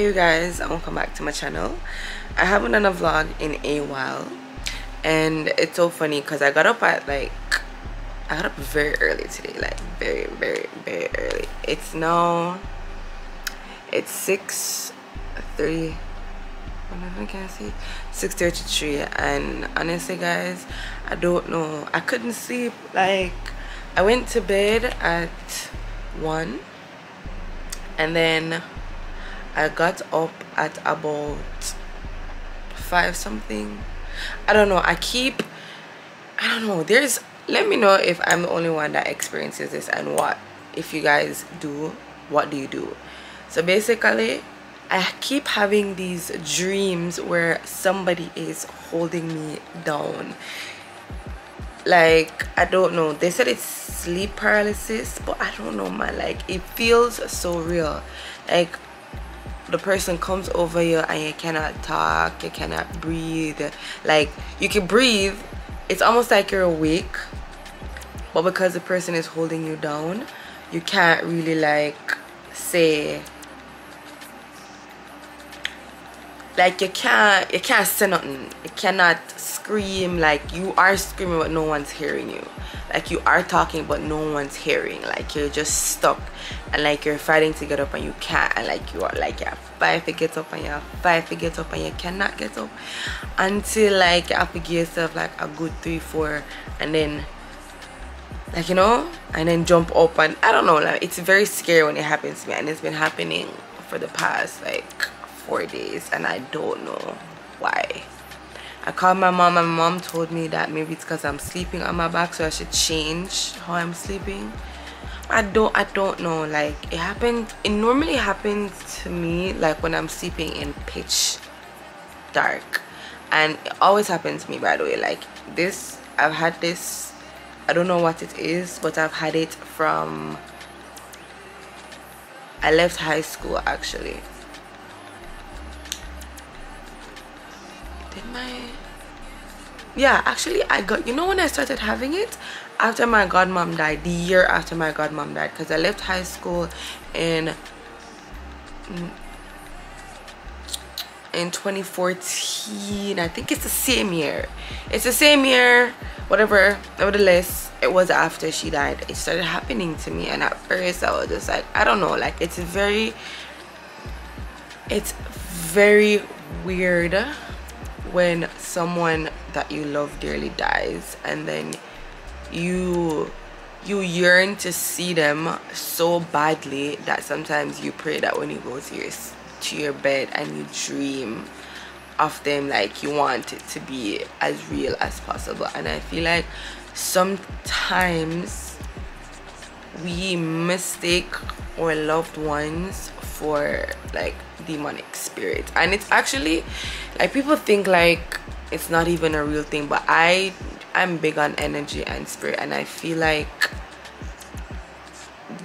Hey you guys, welcome back to my channel. I haven't done a vlog in a while, and it's so funny because I got up at I got up very early today, like very early. It's now it's 6:30. I can't see 6:33, and honestly guys, I don't know, I couldn't sleep. Like I went to bed at 1 and then I got up at about 5 something. I don't know. I don't know. Let me know if I'm the only one that experiences this, and what if you guys do, what do you do? So basically, I keep having these dreams where somebody is holding me down. Like I don't know, they said it's sleep paralysis, but I don't know, man. Like it feels so real. Like the person comes over you and you cannot talk, you cannot breathe. Like you can breathe, it's almost like you're awake, but because the person is holding you down, you can't really like say, like you can't say nothing, you cannot scream. Like you are screaming but no one's hearing you, like you are talking but no one's hearing, like you're just stuck, and like you're fighting to get up and you can't, and like you are like you're fighting to get up and you're fighting to get up and you cannot get up until like you have to give yourself like a good 3-4, and then like, you know, and then jump up. And I don't know, like it's very scary when it happens to me, and it's been happening for the past like 4 days, and I don't know why. I called my mom, and my mom told me that maybe it's because I'm sleeping on my back, so I should change how I'm sleeping. I don't know, like it normally happens to me like when I'm sleeping in pitch dark, and it always happens to me, by the way. Like this, I've had this, I don't know what it is, but I've had it from I left high school actually. I got, you know, when I started having it after my godmom died, the year after my godmom died, because I left high school in 2014. I think it's the same year, whatever. Nevertheless, it was after she died it started happening to me, and at first I was just like, I don't know, like it's very weird when someone that you love dearly dies, and then you yearn to see them so badly that sometimes you pray that when you go to your bed and you dream of them, like you want it to be as real as possible. And I feel like sometimes we mistake our loved ones for like demonic spirits, and it's actually like people think like it's not even a real thing, but I'm big on energy and spirit, and I feel like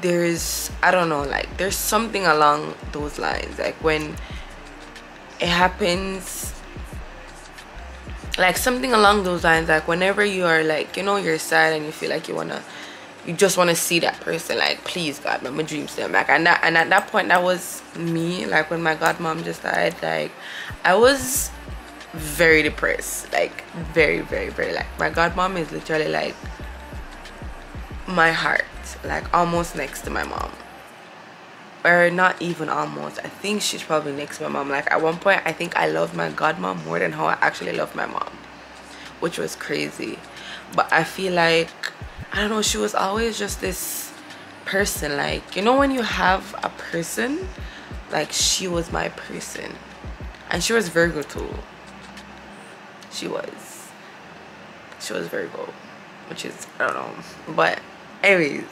there's, I don't know, like there's something along those lines. Like when it happens, like something along those lines, like whenever you are like, you know, you're sad and you feel like you just want to see that person, like please God, my dreams them back. And at that point, that was me. Like when my godmom just died, like I was very depressed, like very like my godmom is literally like my heart, like almost next to my mom, or not even almost, I think she's probably next to my mom. Like at one point I think I loved my godmom more than how I actually loved my mom, which was crazy. But I feel like, I don't know, she was always just this person, like, you know, when you have a person, like she was my person, and she was Virgo too. She was Virgo, which is, I don't know, but anyways,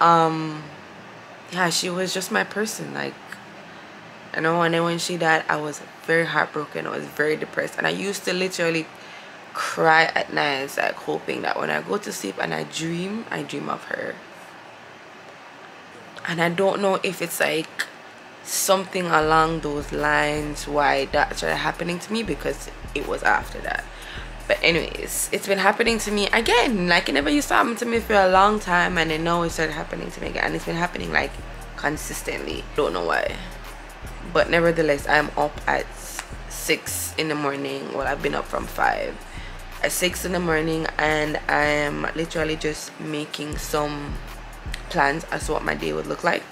yeah, she was just my person, like, you know. And then when she died, I was very heartbroken, I was very depressed, and I used to literally cry at nights, like hoping that when I go to sleep and I dream of her. And I don't know if it's like something along those lines why that started happening to me, because it was after that. But anyways, it's been happening to me again. Like it never used to happen to me for a long time, and then now it started happening to me again, and it's been happening like consistently. Don't know why. But nevertheless, I'm up at 6 in the morning. Well, I've been up from 5. At 6 in the morning, and I'm literally just making some plans as to what my day would look like.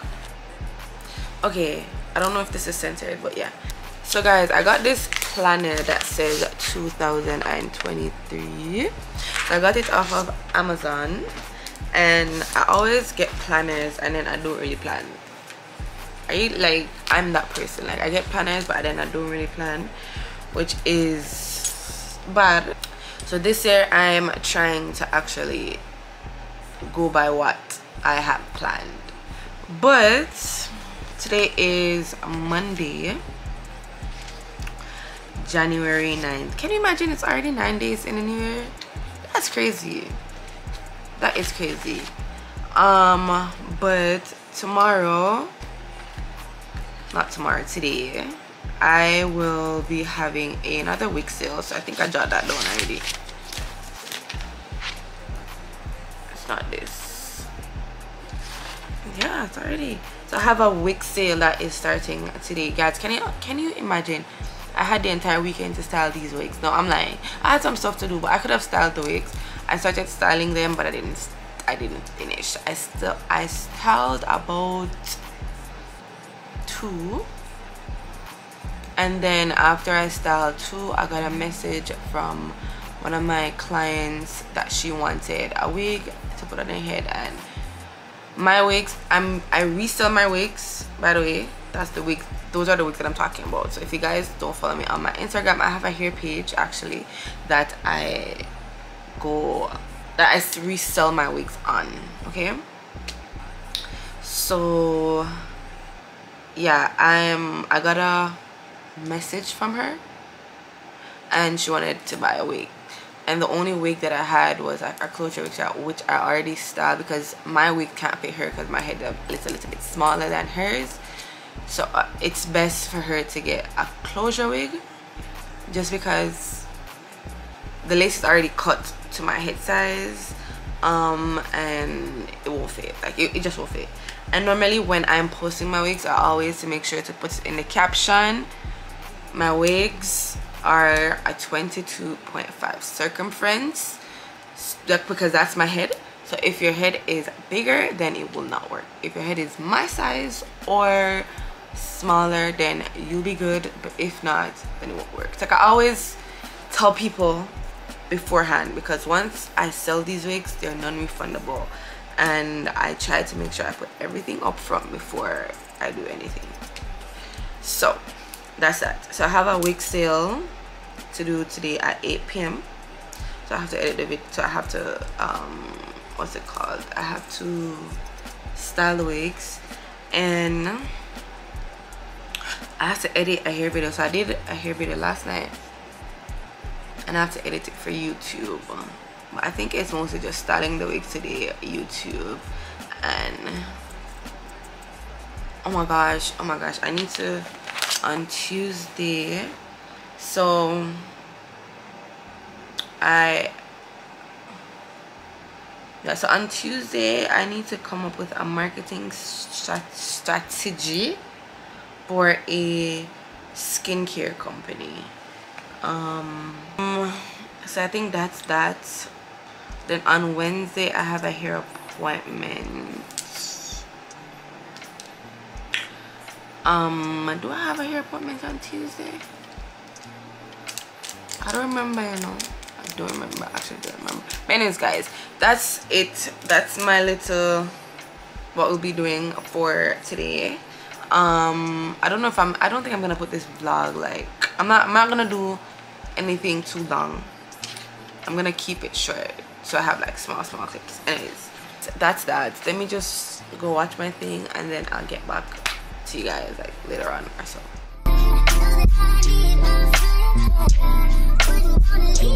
Okay, I don't know if this is censored, but yeah. So guys, I got this planner that says 2023. So I got it off of Amazon, and I always get planners and then I don't really plan. I'm that person. Like, I get planners but then I don't really plan, which is bad. So this year I'm trying to actually go by what I have planned. But today is Monday, January 9th. Can you imagine? It's already 9 days in a new year. That's crazy. That is crazy. But today I will be having another week sale. So I think I jotted that down already. It's not this. Yeah, it's already. So I have a week sale that is starting today, guys. Can you imagine? I had the entire weekend to style these wigs. No, I'm lying. I had some stuff to do, but I could have styled the wigs. I started styling them, but I didn't finish. I styled about 2, and then after I styled 2, I got a message from one of my clients that she wanted a wig to put on her head. And my wigs, I resell my wigs, by the way. That's the wig. Those are the wigs that I'm talking about. So if you guys don't follow me on my Instagram, I have a hair page actually that I resell my wigs on. Okay, so yeah, I got a message from her and she wanted to buy a wig, and the only wig that I had was a closure wig, which I already styled because my wig can't fit her because my head is a little bit smaller than hers. So it's best for her to get a closure wig just because the lace is already cut to my head size, and it won't fit. Like, it just won't fit. And normally when I'm posting my wigs, I always make sure to put in the caption, my wigs are a 22.5 circumference, because that's my head. So if your head is bigger, then it will not work. If your head is my size or smaller, then you'll be good, but if not, then it won't work. It's like I always tell people beforehand, because once I sell these wigs, they're non-refundable, and I try to make sure I put everything up front before I do anything. So that's that. So I have a wig sale to do today at 8 p.m. so I have to edit the video, so I have to what's it called, I have to style the wigs, and I have to edit a hair video. So I did a hair video last night, and I have to edit it for YouTube, but I think it's mostly just styling the wig today, YouTube. And oh my gosh, I need to on Tuesday. So on Tuesday I need to come up with a marketing strategy for a skincare company. So I think that's that. Then on Wednesday I have a hair appointment. Do I have a hair appointment on Tuesday? I don't remember, you know. I don't remember. But anyways, guys, that's it. That's my little what we'll be doing for today. I don't know if I don't think I'm gonna put this vlog, like, I'm not gonna do anything too long. I'm gonna keep it short, so I have like small clips. Anyways, that's that. Let me just go watch my thing, and then I'll get back to you guys like later on or so. Thank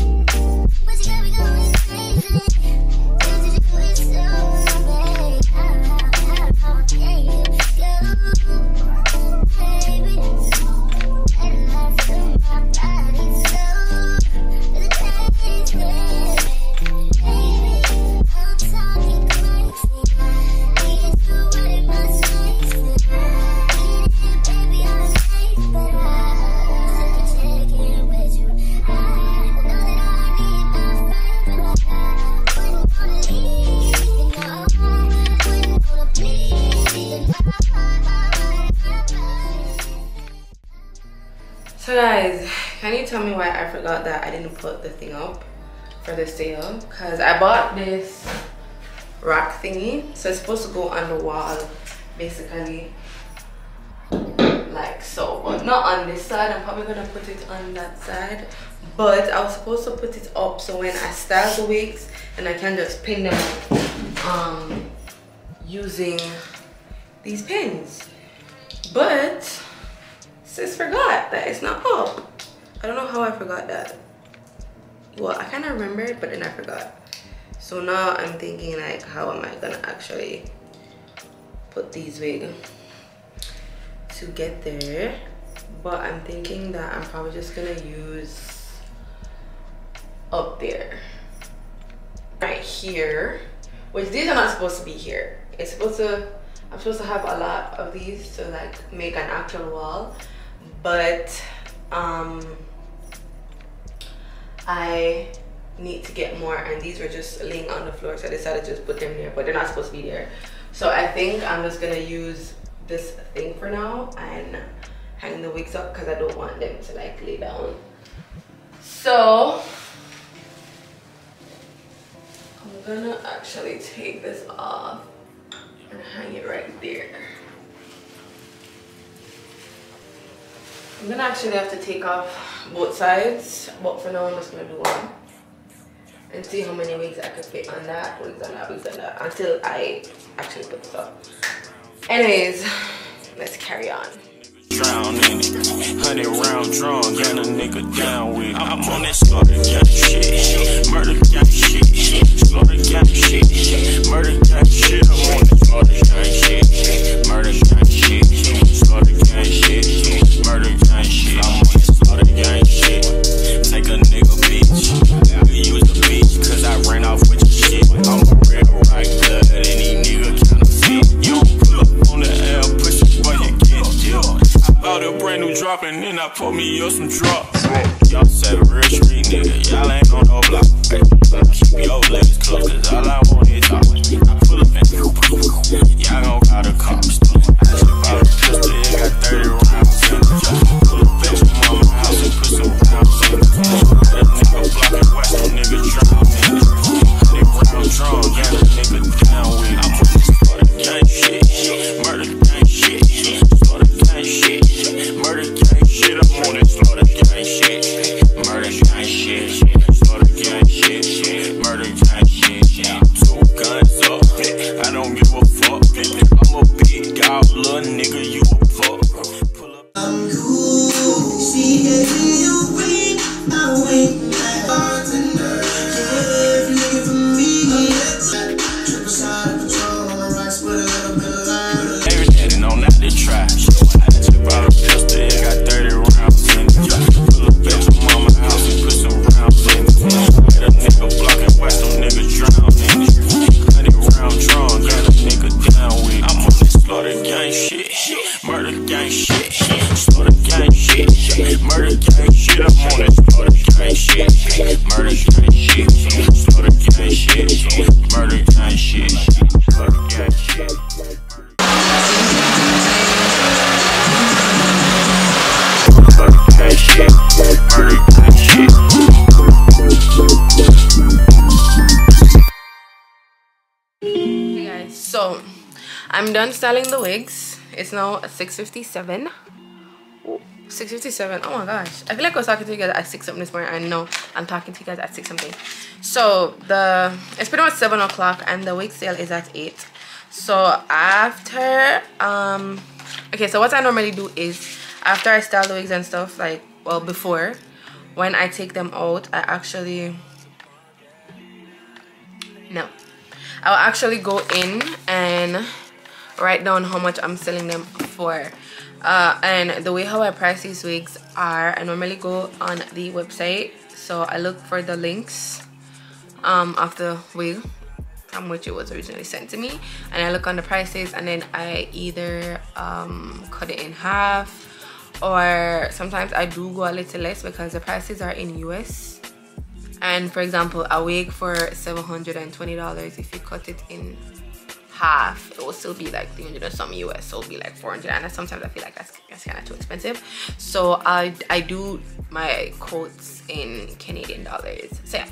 you. So guys, can you tell me why I forgot that I didn't put the thing up for the sale? Because I bought this rack thingy, so it's supposed to go on the wall basically, like so, but not on this side. I'm probably gonna put it on that side, but I was supposed to put it up so when I style the wigs and I can just pin them using these pins. But sis forgot that it's not up. I don't know how I forgot that. Well, I kind of remembered, but then I forgot. So now I'm thinking, like, how am I gonna actually put these wigs to get there? But I'm thinking that I'm probably just gonna use up there, right here, which these are not supposed to be here. It's supposed to, I'm supposed to have a lot of these to like make an actual wall, but I need to get more, and these were just laying on the floor, so I decided to just put them there, but they're not supposed to be there. So I think I'm just gonna use this thing for now and hang the wigs up because I don't want them to like lay down. So I'm gonna actually take this off and hang it right there. I'm gonna actually have to take off both sides, but for now I'm just gonna do one and see how many wigs I can fit on that, wigs on that, until I actually put stuff. Anyways, let's carry on. Drowning, 100 round drum, got a nigga down with. I'm on that slaughter gang shit, murder gang shit, slaughter gang shit, murder gang shit. I'm on that slaughter gang shit, murder gang shit, slaughter gang shit, murder gang shit. I'm on that slaughter gang shit. Take a nigga bitch, we use the bitch, cause I ran off with your shit. I'm a real right good, any nigga kinda fit you. On the L, push it while you can't deal. I bought a brand new drop and then I put me up some drops. Y'all said real street nigga, y'all ain't on no block. Keep your legs close, cause all I want is talk. I pull up and y'all gon' call the cops. I just bought a pistol, it got 30 rounds in it. Pull up at your mama's house and put some rounds in it. That nigga blockin' west, that nigga drown in it. They round drawn, got a nigga down with it. I'm gang shit, murder gang shit, slaughter gang shit, murder gang shit. I'm on that slaughter gang shit, murder gang shit, slaughter gang shit, murder gang shit. Two guns up, I don't give a fuck. I'm a big dog, little nigga, you a fuck. Pull up. I'm cool, she gave you way, my way. So I'm done styling the wigs. It's now 6:57. 6:57. Oh my gosh, I feel like I was talking to you guys at 6 something this morning. I know I'm talking to you guys at 6 something. So it's pretty much 7 o'clock and the wig sale is at 8. So after okay, so what I normally do is after I style the wigs and stuff, like, well, before, when I take them out, I'll actually go in and write down how much I'm selling them for. And the way how I price these wigs are, I normally go on the website. So I look for the links of the wig from which it was originally sent to me. And I look on the prices, and then I either cut it in half, or sometimes I do go a little less because the prices are in US. And for example, a wig for $720, if you cut it in half, it will still be like 300 or some US, so it'll be like 400. And sometimes I feel like that's kind of too expensive, so I do my quotes in Canadian dollars. So yeah,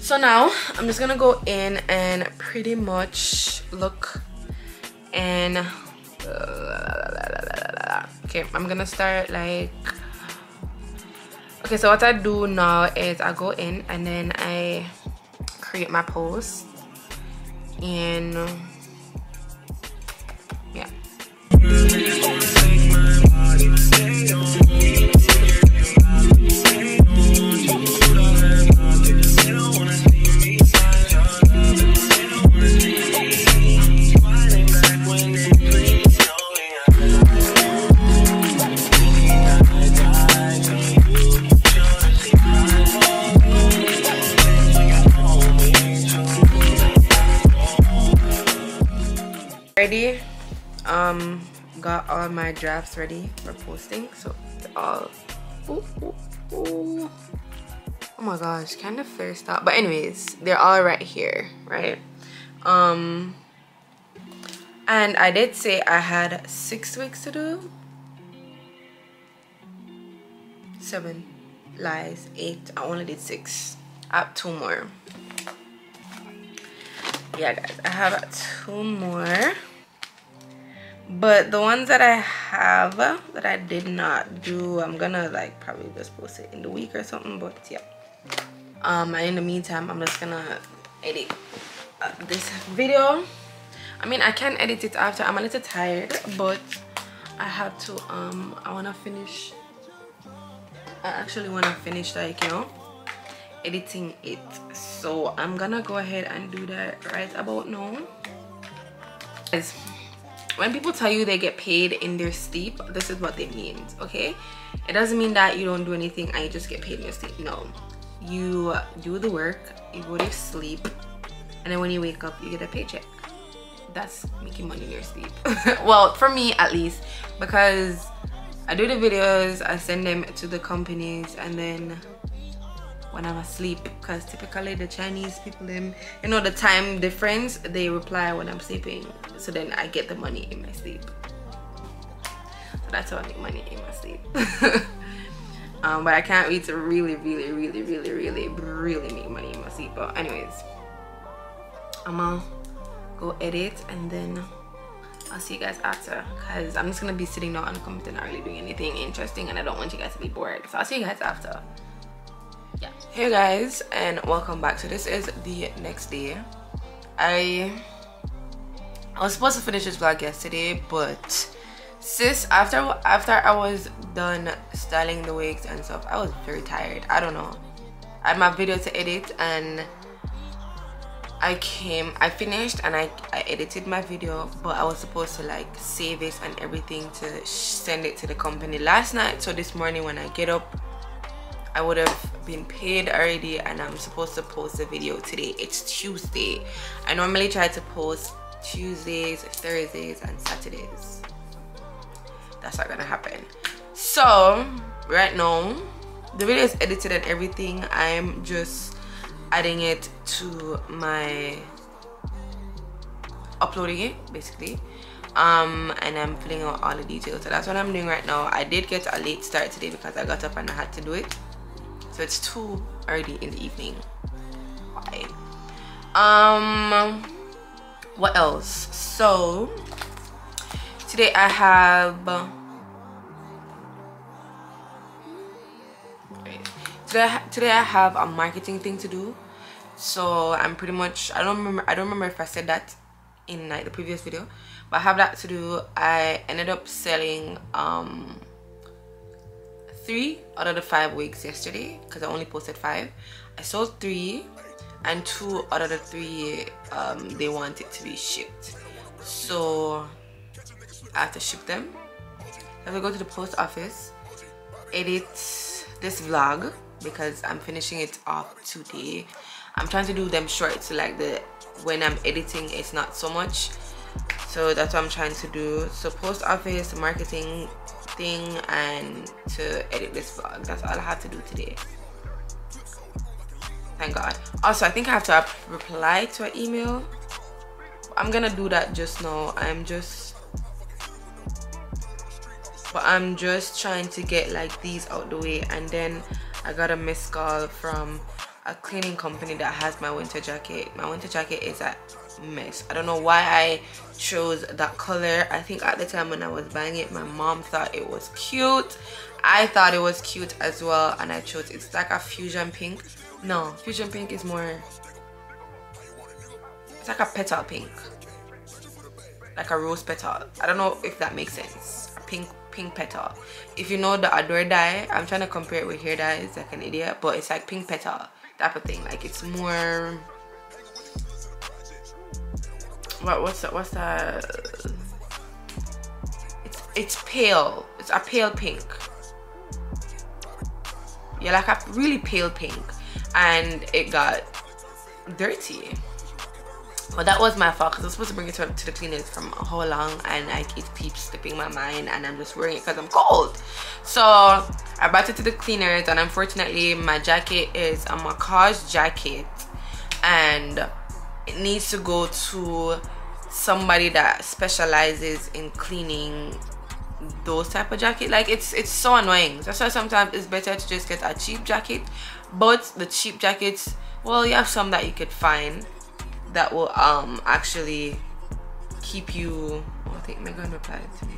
so now I'm just gonna go in and pretty much look and okay, I'm gonna start like, okay, so what I do now is I go in and then I create my post. And yeah, ready, got all my drafts ready for posting, so it's all oh my gosh, kind of first out, but anyways, they're all right here, right? And I did say I had 6 weeks to do 7 lies 8. I only did 6. I have 2 more. Yeah guys, I have 2 more. But the ones that I have that I did not do, I'm gonna like probably just post it in the week or something, but yeah. And in the meantime, I'm just gonna edit this video. I mean, I can edit it after. I'm a little tired, but I have to I wanna finish. I actually wanna finish, like, you know, editing it. So I'm gonna go ahead and do that right about now. Guys, when people tell you they get paid in their sleep, this is what they mean, okay? It doesn't mean that you don't do anything and you just get paid in your sleep. No, you do the work, you go to sleep, and then when you wake up, you get a paycheck. That's making money in your sleep. Well, for me at least, because I do the videos, I send them to the companies, and then when I'm asleep, because typically the Chinese people, them, you know, the time difference, they reply when I'm sleeping, so then I get the money in my sleep. So that's how I make money, in my sleep. But I can't wait to really make money in my sleep. But anyways, I'm gonna go edit and then I'll see you guys after, because I'm just gonna be sitting down on the computer, not really doing anything interesting, and I don't want you guys to be bored. So I'll see you guys after. Yeah. Hey guys, and welcome back. So this is the next day. I was supposed to finish this vlog yesterday, but sis, after I was done styling the wigs and stuff, I was very tired. I don't know, I had my video to edit, and I finished and I edited my video, but I was supposed to like save it and everything to send it to the company last night. So this morning when I get up, I would have been paid already, and I'm supposed to post the video today. It's Tuesday. I normally try to post Tuesdays, Thursdays, and Saturdays. That's not gonna happen. So right now the video is edited and everything. I'm just adding it to my uploading it basically, and I'm filling out all the details. So that's what I'm doing right now. I did get a late start today because I got up and I had to do it. So it's 2 already in the evening. Why? What else? So today I have a marketing thing to do. So I'm pretty much, I don't remember if I said that in like the previous video, but I have that to do. I ended up selling 3 out of the 5 wigs yesterday, because I only posted 5. I sold 3, and 2 out of the 3 they wanted to be shipped, so I have to ship them. I have to go to the post office, edit this vlog because I'm finishing it off today. I'm trying to do them short, so like when I'm editing it's not so much, so that's what I'm trying to do. So post office, marketing thing, and to edit this vlog. That's all I have to do today. Thank God. Also, I think I have to reply to an email. I'm gonna do that just now. I'm just trying to get like these out the way. And then I got a missed call from a cleaning company that has my winter jacket. My winter jacket is a mess. I don't know why I chose that color. I think at the time when I was buying it, my mom thought it was cute. I thought it was cute as well, and I chose it. It's like a fusion pink. No, fusion pink is more, it's like a petal pink, like a rose petal. I don't know if that makes sense. A pink petal. If you know the Adore dye, I'm trying to compare it with hair dye, it's like an idiot, but it's like pink petal type of thing. Like it's more, what's that? It's pale. It's a pale pink. Yeah, like a really pale pink, and it got dirty. But that was my fault, because I was supposed to bring it to the cleaners from how long, and like it keeps slipping my mind, and I'm just wearing it because I'm cold. So I brought it to the cleaners, and unfortunately my jacket is a macage jacket, and it needs to go to somebody that specializes in cleaning those type of jacket. Like it's so annoying. That's why sometimes it's better to just get a cheap jacket. But the cheap jackets, well, you have some that you could find that will actually keep you, I think Megan replied to me,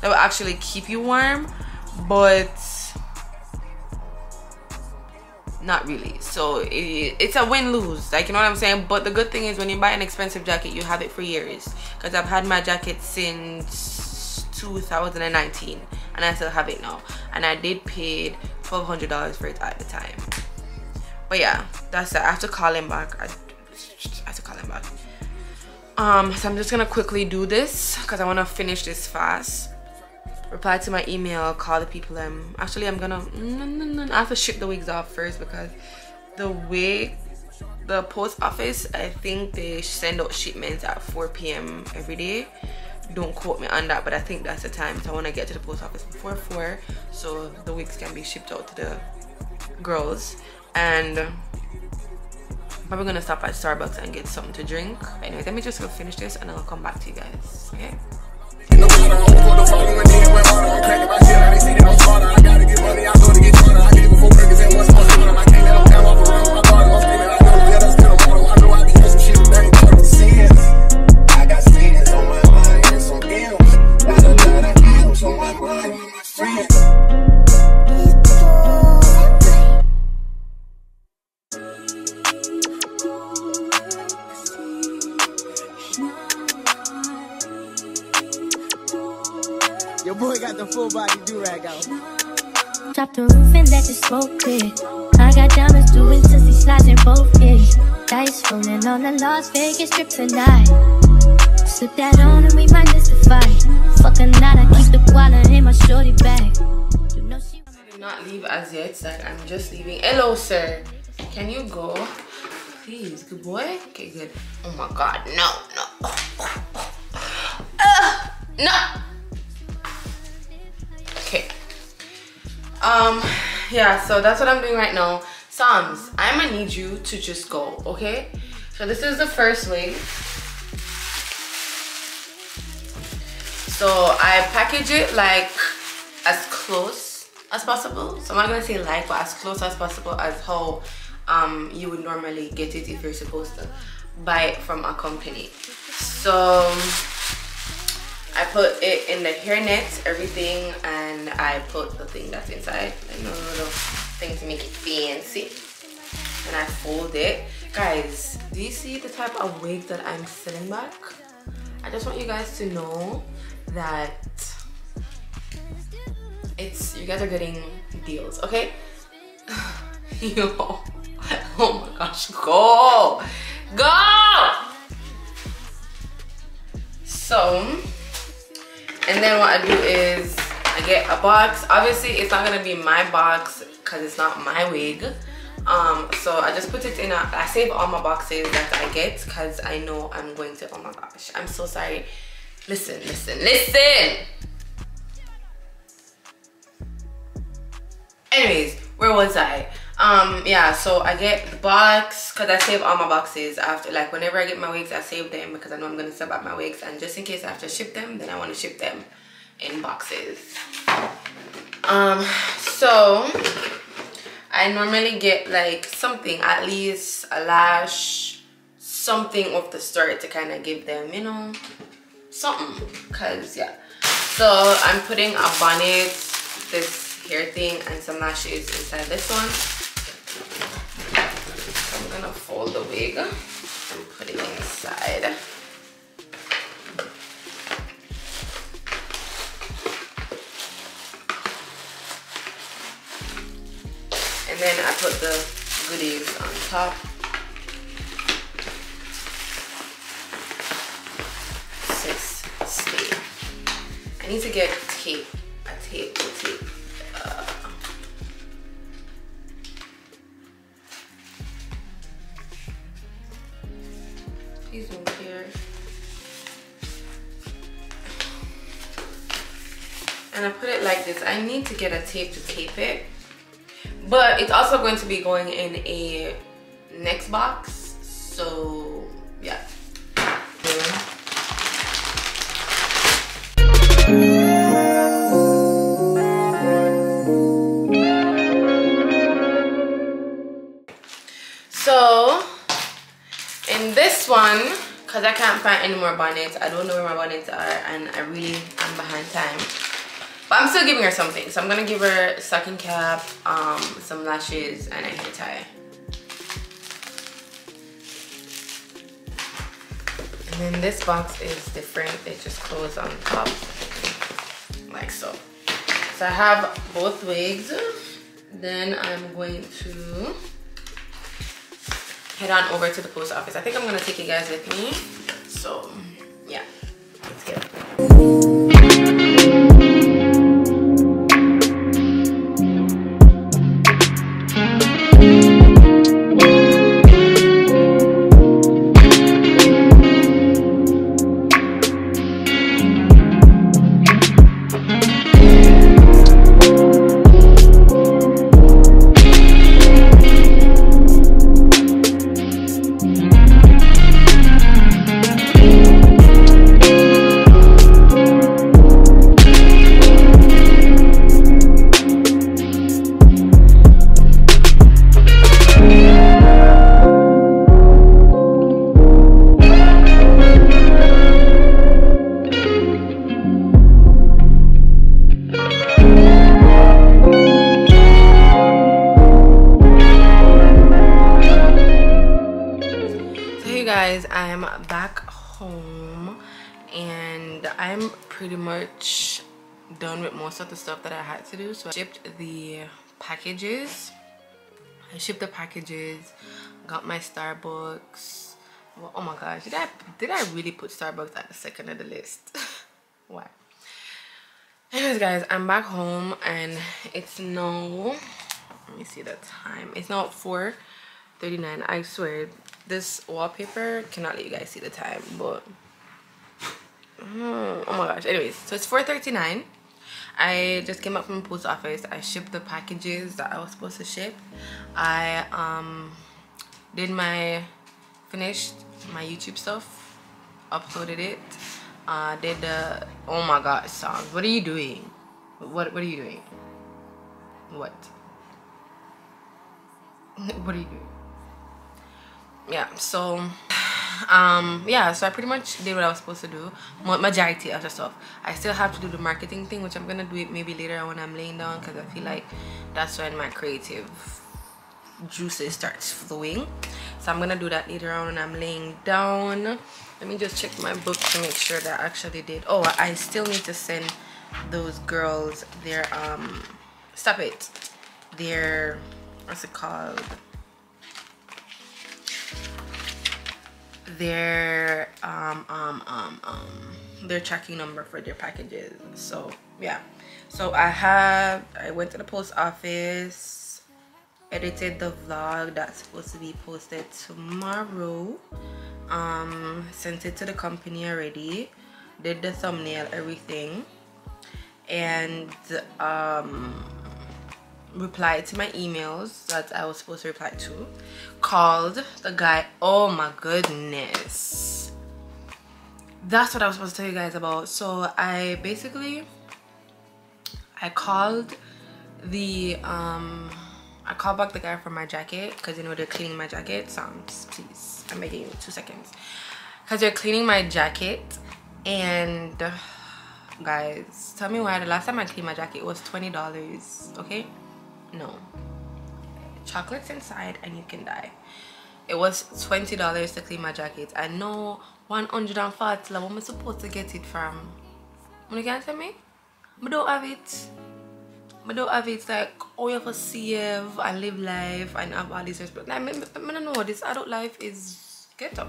that will actually keep you warm, but not really. So it's a win-lose, like, you know what I'm saying? But the good thing is when you buy an expensive jacket, you have it for years, because I've had my jacket since 2019 and I still have it now, and I did pay $1,200 for it at the time. But yeah, that's it. I have to call him back. I have to call him back. So I'm just gonna quickly do this because I want to finish this fast. Reply to my email, call the people. Actually, I'm gonna, I have to ship the wigs off first, because the wig, the post office, I think they send out shipments at 4 p.m. every day. Don't quote me on that, but I think that's the time. So I want to get to the post office before 4 so the wigs can be shipped out to the girls. And I'm probably gonna stop at Starbucks and get something to drink. Anyway, let me just go finish this and I'll come back to you guys. Okay. Your boy got the full body do-rag out. Drop the roof and let the smoke clear. I got diamonds doing sissy slides in both ears. Dice rolling on the Las Vegas strip tonight. Slip that on and we might miss the fight. Fuck a night, I keep the guala in my shorty bag. You know she... I did not leave as yet, like I'm just leaving. Hello, sir. Can you go? Please, good boy. Okay, good. Oh my God, no, no. No! Yeah, so that's what I'm doing right now. Psalms, I'm gonna need you to just go, okay? So this is the first wig. So I package it like as close as possible. So I'm not gonna say like, but as close as possible as how you would normally get it if you're supposed to buy it from a company. So I put it in the hairnets, everything, and I put the thing that's inside, like the little thing to make it fancy. And I fold it. Guys, do you see the type of wig that I'm sending back? I just want you guys to know that it's, you guys are getting deals, okay? Yo, oh my gosh, go! Go! So... and then what I do is I get a box. Obviously it's not gonna be my box because it's not my wig. So I just put it in a, I save all my boxes that I get because I know I'm going to, oh my gosh, I'm so sorry. Listen, listen, listen! Anyways, where was I? Yeah, so I get the box because I save all my boxes after, like, whenever I get my wigs I save them because I know I'm gonna sell out my wigs, and just in case I have to ship them, then I want to ship them in boxes. So I normally get like something, at least a lash, something off the store to kind of give them, you know, something, because yeah. So I'm putting a bonnet, this hair thing, and some lashes inside this one. I'm gonna fold the wig and put it inside. And then I put the goodies on top. Stay. I need to get tape. A tape. Please don't care. And I put it like this. I need to get a tape to tape it. But it's also going to be going in a next box, so yeah. So in this one, because I can't find any more bonnets, I don't know where my bonnets are, and I really am behind time. But I'm still giving her something. So I'm gonna give her a stocking cap, some lashes, and a hair tie. And then this box is different. It just closes on top, like so. So I have both wigs. Then I'm going to head on over to the post office. I think I'm gonna take you guys with me. So yeah, let's get it. Pretty much done with most of the stuff that I had to do. So I shipped the packages. Got my Starbucks. Well, oh my gosh, did I really put Starbucks at the second of the list? Why? Anyways, guys, I'm back home and it's now, let me see the time. It's now 4:39. I swear this wallpaper cannot let you guys see the time, but oh my gosh. Anyways, so it's 4:39. I just came up from the post office. I shipped the packages that I was supposed to ship. I finished my YouTube stuff, uploaded it, did the, oh my gosh, songs. What are you doing? What are you doing? What? What are you doing? Yeah, so yeah, so I pretty much did what I was supposed to do, majority of the stuff. I still have to do the marketing thing, which I'm gonna do it maybe later on when I'm laying down, because I feel like that's when my creative juices starts flowing. So I'm gonna do that later on when I'm laying down. Let me just check my book to make sure that I actually did. Oh, I still need to send those girls their their, what's it called, their tracking number for their packages. So yeah, so I went to the post office, edited the vlog that's supposed to be posted tomorrow, sent it to the company already, did the thumbnail, everything, and replied to my emails that I was supposed to reply to, called the guy. Oh my goodness, that's what I was supposed to tell you guys about. So I called the I called back the guy for my jacket, because you know they're cleaning my jacket. So please, I'm begging you, 2 seconds, because they're cleaning my jacket. And guys, tell me why the last time I cleaned my jacket was $20, okay? No, chocolate's inside and you can die. It was $20 to clean my jacket. I know, 140, like, where am I supposed to get it from? You can't tell me? I don't have it. I don't have it. Like, oh, you have to save and live life and have all these respect. Like, I don't know, this adult life is ghetto.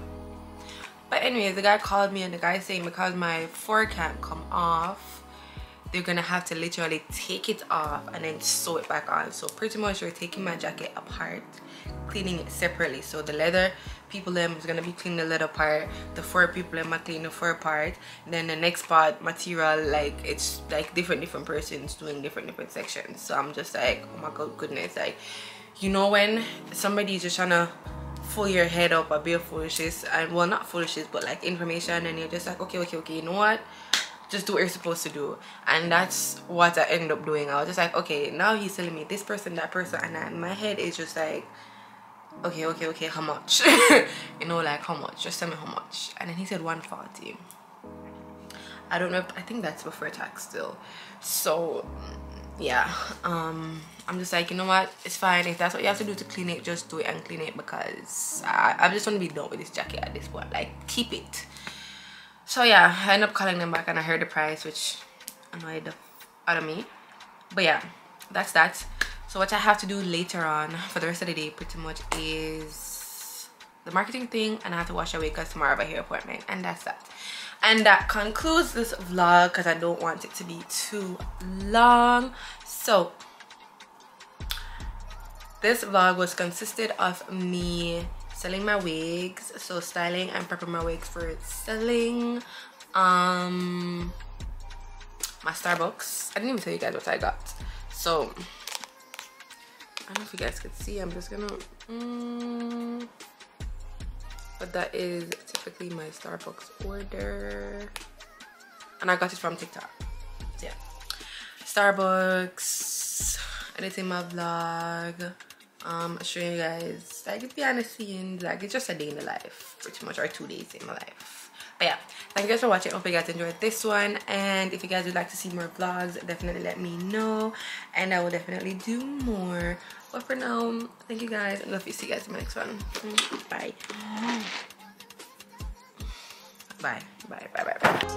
But anyways, the guy called me, and the guy saying because my fur can't come off, they're gonna have to literally take it off and then sew it back on. So pretty much we're taking my jacket apart, cleaning it separately. So the leather people is gonna be cleaning the leather part, the fur people am clean the fur part, and then the next part material, like it's like different persons doing different sections. So I'm just like, oh my goodness, like, you know when somebody's just trying to fool your head up or be foolishness, and well, not foolishness, but like information, and you're just like, okay, you know what, just do what you're supposed to do. And that's what I ended up doing. I was just like, okay, now he's telling me this person, that person, and my head is just like, okay, how much? You know, like, how much, just tell me how much. And then he said 140. I don't know, I think that's before tax still. So yeah, I'm just like, you know what, it's fine. If that's what you have to do to clean it, just do it and clean it, because I just want to be done with this jacket at this point, like, keep it. So yeah, I end up calling them back and I heard the price, which annoyed the out of me. But yeah, that's that. So what I have to do later on for the rest of the day pretty much is the marketing thing, and I have to wash away because tomorrow I have a hair appointment, and that's that. And that concludes this vlog, because I don't want it to be too long. So this vlog was consisted of me selling my wigs, so styling and prepping my wigs for selling, my Starbucks. I didn't even tell you guys what I got, so I don't know if you guys could see. I'm just gonna but that is typically my Starbucks order, and I got it from TikTok. So yeah, Starbucks, editing my vlog, showing you guys, like, it's behind the scenes, like, it's just a day in the life pretty much, or 2 days in my life. But yeah, thank you guys for watching. Hope you guys enjoyed this one, and if you guys would like to see more vlogs, definitely let me know, and I will definitely do more. But for now, thank you guys, and love you. See you guys in my next one. Bye. Bye.